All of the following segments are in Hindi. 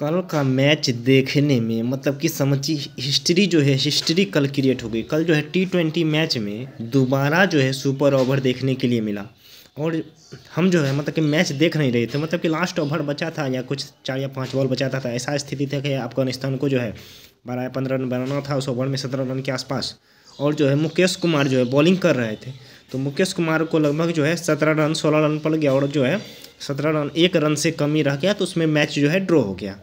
कल का मैच देखने में मतलब कि समझिए हिस्ट्री जो है हिस्ट्री कल क्रिएट हो गई। कल जो है T20 मैच में दोबारा जो है सुपर ओवर देखने के लिए मिला और हम जो है मतलब कि मैच देख नहीं रहे थे, मतलब कि लास्ट ओवर बचा था या कुछ 4 या 5 बॉल बचा था। ऐसा स्थिति था कि अफगानिस्तान को जो है 12 या 15 रन बनाना था उस ओवर में 17 रन के आसपास, और जो है मुकेश कुमार जो है बॉलिंग कर रहे थे तो मुकेश कुमार को लगभग जो है 17 रन 16 रन पड़ गया और जो है 17 रन 1 रन से कम ही रह गया तो उसमें मैच जो है ड्रॉ हो गया।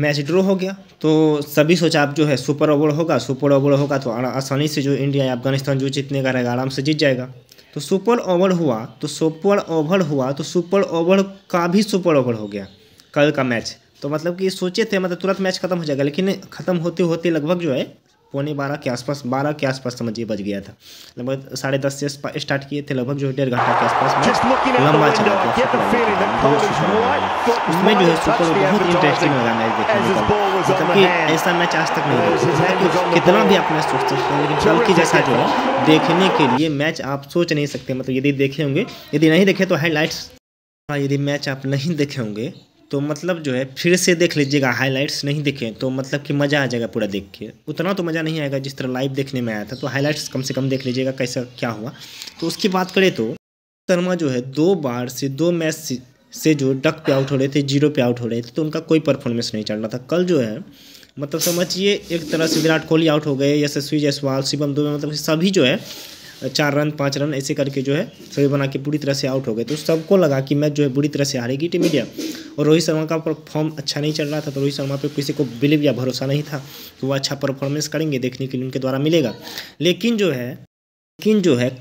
मैच ड्रॉ हो गया तो सभी सोचा आप जो है सुपर ओवर होगा तो आसानी से जो इंडिया या अफगानिस्तान जो जीतने का रहेगा आराम से जीत जाएगा। तो सुपर ओवर हुआ तो सुपर ओवर का भी सुपर ओवर हो गया कल का मैच। तो मतलब कि सोचे थे मतलब तुरंत मैच खत्म हो जाएगा, लेकिन खत्म होते होते लगभग जो है बारह के आसपास समझिए बच गया था। लगभग 10:30 से स्टार्ट किए थे, लगभग जो है 1.5 घंटा के आसपास लंबा चला गया। उसमें जो है सुपर बहुत इंटरेस्टिंग लगा मैच देखने को, ऐसा मैच आज तक नहीं, कितना भी आप मैच सोच सकते हैं लेकिन कल की जैसा जो है देखने के लिए मैच आप सोच नहीं सकते। मतलब यदि देखे होंगे, यदि नहीं देखे तो हाईलाइट्स, यदि मैच आप नहीं देखे होंगे तो मतलब जो है फिर से देख लीजिएगा। हाईलाइट्स नहीं देखें तो मतलब कि मज़ा आ जाएगा पूरा देख के, उतना तो मज़ा नहीं आएगा जिस तरह लाइव देखने में आया था। तो हाईलाइट्स कम से कम देख लीजिएगा कैसा क्या हुआ। तो उसकी बात करें तो शर्मा जो है 2 मैच से जो डक पे आउट हो रहे थे, 0 पे आउट हो रहे थे, तो उनका कोई परफॉर्मेंस नहीं चल रहा था। कल जो है मतलब समझिए एक तरह से विराट कोहली आउट हो गए, यशस्वी जायसवाल, शिवम दुबे, मतलब सभी जो है 4 रन 5 रन ऐसे करके जो है सभी बना के पूरी तरह से आउट हो गए। तो सबको लगा कि मैच जो है बुरी तरह से हारेगी टीम इंडिया और रोहित शर्मा का परफॉर्म अच्छा नहीं चल रहा था। तो रोहित शर्मा पे किसी को बिलीव या भरोसा नहीं था कि वो अच्छा परफॉर्मेंस करेंगे, देखने के लिए उनके द्वारा मिलेगा। लेकिन जो है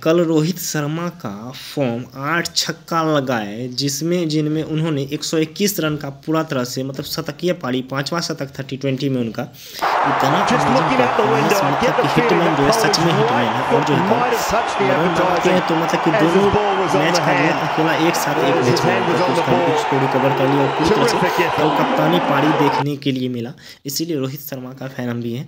कल रोहित शर्मा का फॉर्म 8 छक्का लगाए जिनमें उन्होंने 121 रन का पूरा तरह से मतलब शतकीय पारी, 5वां शतक था T20 में उनका। इतना हिटमैन जो है सच में हिटमैन है और जो है तो मतलब कि दोनों मैच का जो है अकेला एक साथ एक मैच उसको रिकवर कर लिया और पूरी तरह से कल कप्तानी पारी देखने के लिए मिला। इसीलिए रोहित शर्मा का फैन हम भी हैं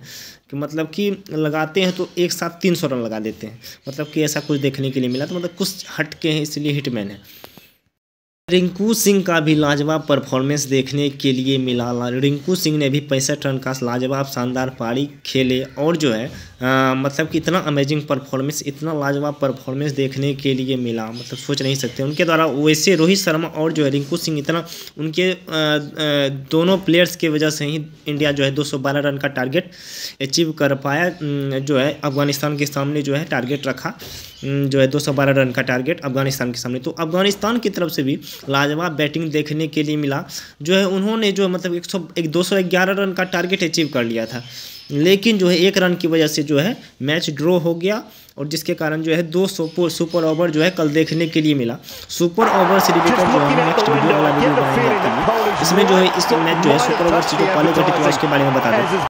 कि मतलब कि लगाते हैं तो एक साथ 300 रन लगा देते हैं, मतलब कि ऐसा कुछ देखने के लिए मिला। तो मतलब कुछ हटके हैं, इसलिए हिटमैन है। रिंकू सिंह का भी लाजवाब परफॉर्मेंस देखने के लिए मिला। रिंकू सिंह ने भी 65 रन का लाजवाब शानदार पारी खेले और जो है मतलब कि इतना अमेजिंग परफॉर्मेंस, इतना लाजवाब परफॉर्मेंस देखने के लिए मिला, मतलब सोच नहीं सकते उनके द्वारा। वैसे रोहित शर्मा और जो है रिंकू सिंह इतना उनके दोनों प्लेयर्स के वजह से ही इंडिया जो है 212 रन का टारगेट अचीव कर पाया, जो है अफगानिस्तान के सामने जो है टारगेट रखा जो है 212 रन का टारगेट अफगानिस्तान के सामने। तो अफगानिस्तान की तरफ से भी लाजवाब बैटिंग देखने के लिए मिला, जो है उन्होंने जो मतलब 211 रन का टारगेट अचीव कर लिया था, लेकिन जो है 1 रन की वजह से जो है मैच ड्रॉ हो गया और जिसके कारण जो है 2 सुपर ओवर जो है कल देखने के लिए मिला। सुपर ओवर से रिलेटेड जो है नेक्स्ट वीडियो वाला वीडियो बनाएंगे, इसमें जो है इस मैच जो है सुपर ओवर से जो पहले घटित हुआ उसके बारे में बता दें।